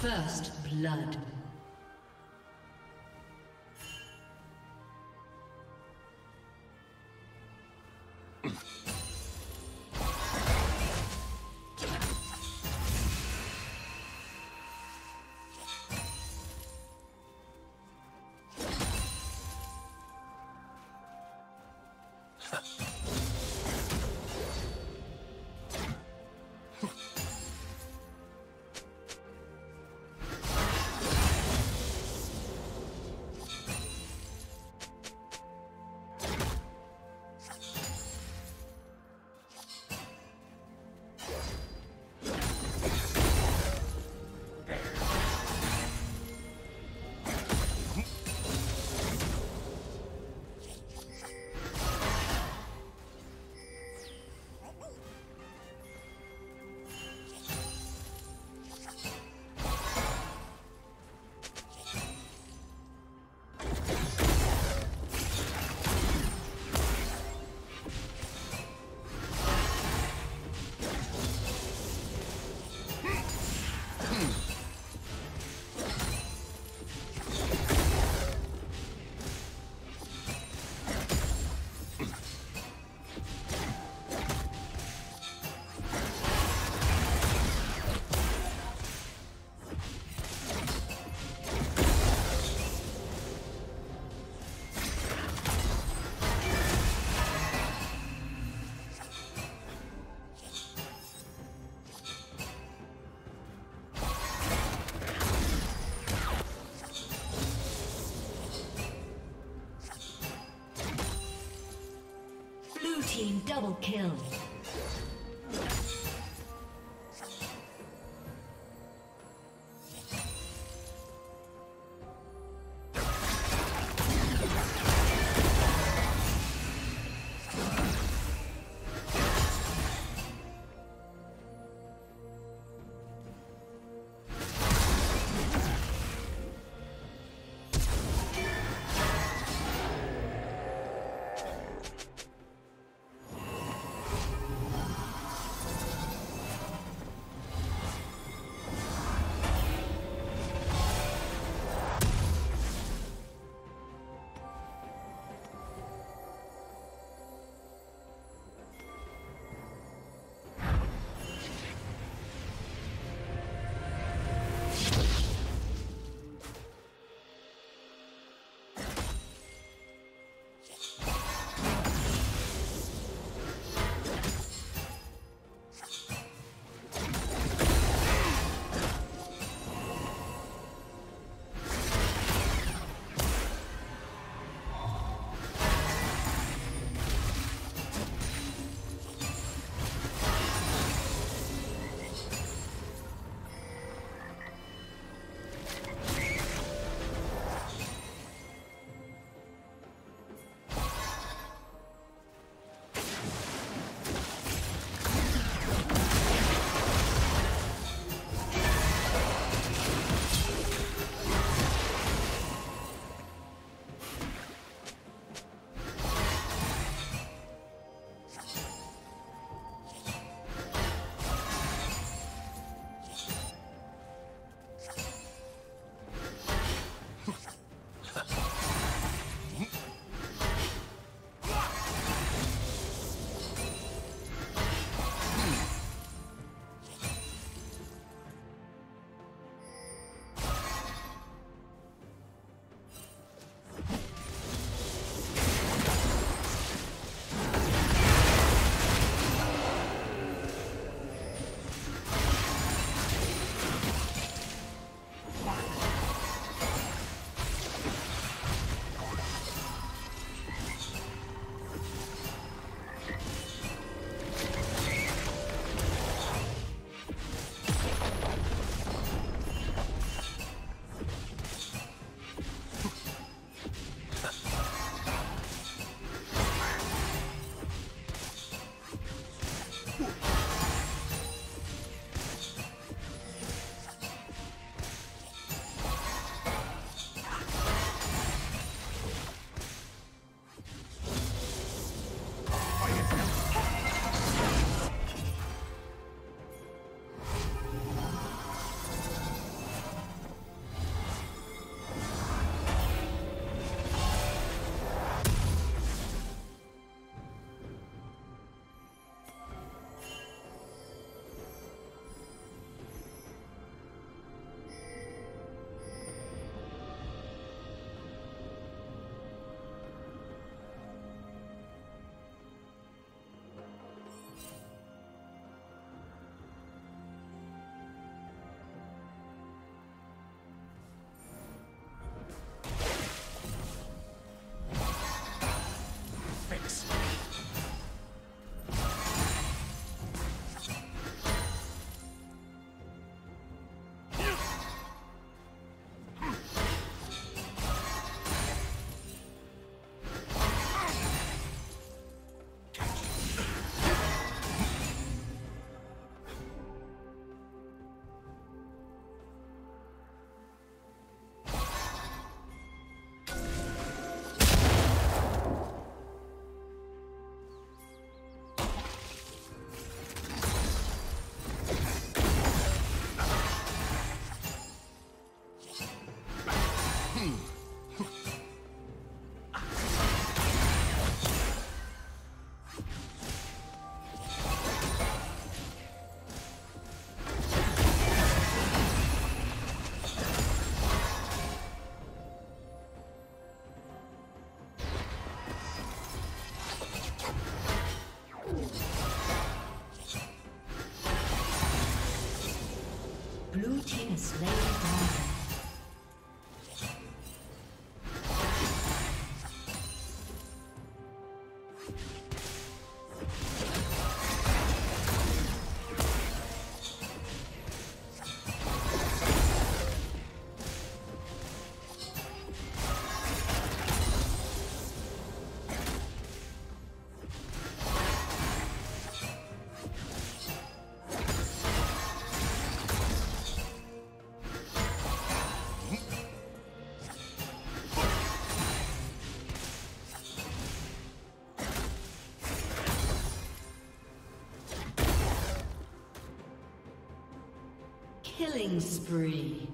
First blood. Double kill. Blue team is slain down. Killing spree.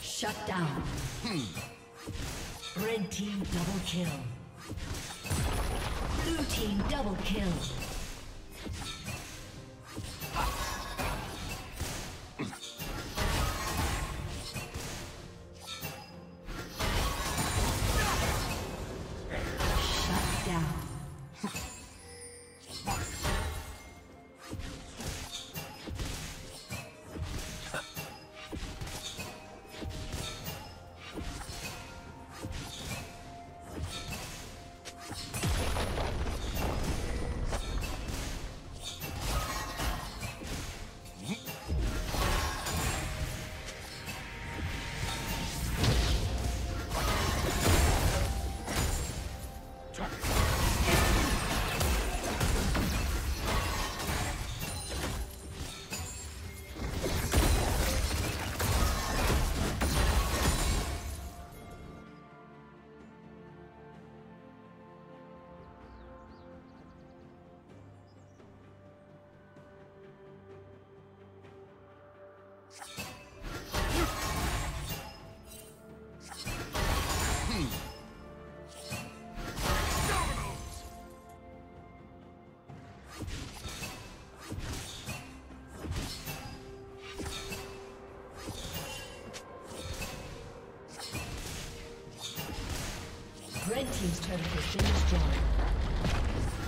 Shut down. Red team double kill. Blue team double kill. Red team's turret has been destroyed.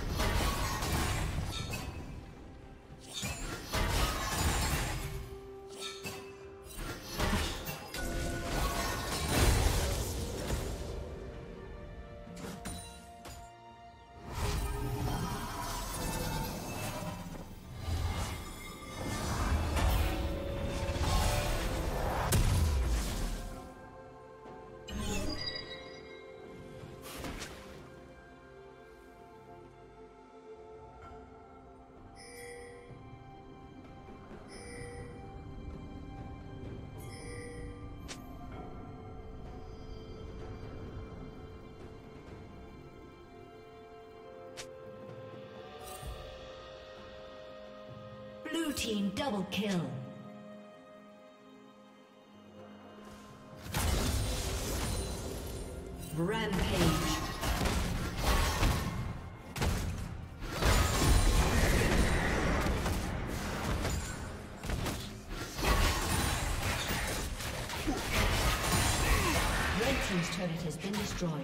Blue team double kill. Rampage. Red team's turret has been destroyed.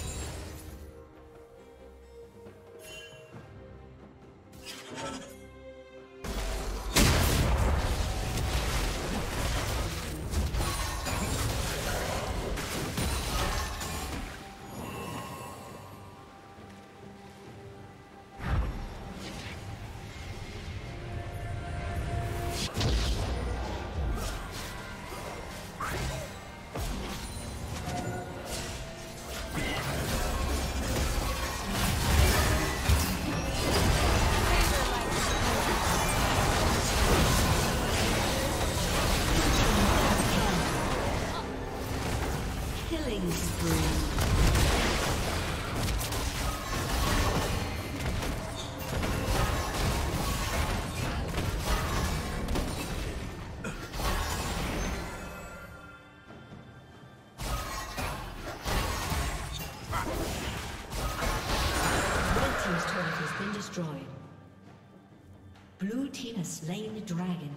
Blue team has slain the dragon.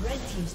Red team's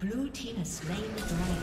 Blue team has slain the dragon.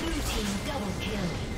Blue team double kill.